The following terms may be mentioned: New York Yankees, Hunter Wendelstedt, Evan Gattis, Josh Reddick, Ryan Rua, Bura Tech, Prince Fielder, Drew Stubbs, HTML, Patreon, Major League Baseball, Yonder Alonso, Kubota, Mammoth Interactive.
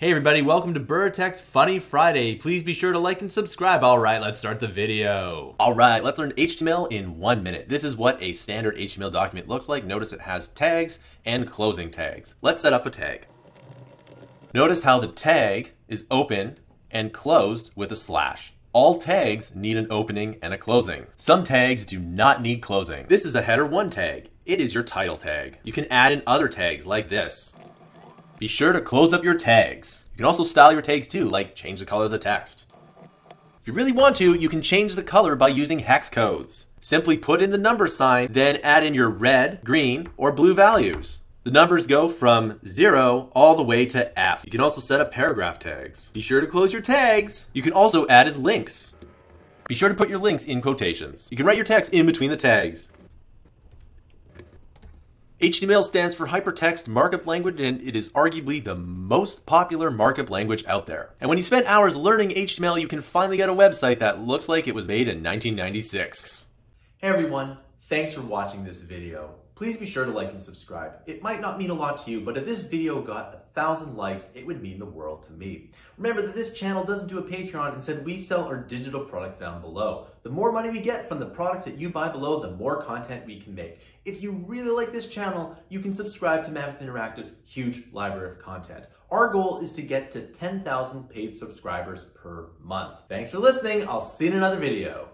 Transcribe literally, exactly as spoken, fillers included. Hey everybody, welcome to Bura Tech's Funny Friday. Please be sure to like and subscribe. All right, let's start the video. All right, let's learn H T M L in one minute. This is what a standard H T M L document looks like. Notice it has tags and closing tags. Let's set up a tag. Notice how the tag is open and closed with a slash. All tags need an opening and a closing. Some tags do not need closing. This is a header one tag. It is your title tag. You can add in other tags like this. Be sure to close up your tags. You can also style your tags too, like change the color of the text. If you really want to, you can change the color by using hex codes. Simply put in the number sign, then add in your red, green, or blue values. The numbers go from zero all the way to F. You can also set up paragraph tags. Be sure to close your tags. You can also add in links. Be sure to put your links in quotations. You can write your text in between the tags. H T M L stands for Hypertext Markup Language, and it is arguably the most popular markup language out there. And when you spend hours learning H T M L, you can finally get a website that looks like it was made in nineteen ninety-six. Hey everyone, thanks for watching this video. Please be sure to like and subscribe. It might not mean a lot to you, but if this video got a thousand likes, it would mean the world to me. Remember that this channel doesn't do a Patreon, instead we sell our digital products down below. The more money we get from the products that you buy below, the more content we can make. If you really like this channel, you can subscribe to Mammoth Interactive's huge library of content. Our goal is to get to ten thousand paid subscribers per month. Thanks for listening. I'll see you in another video.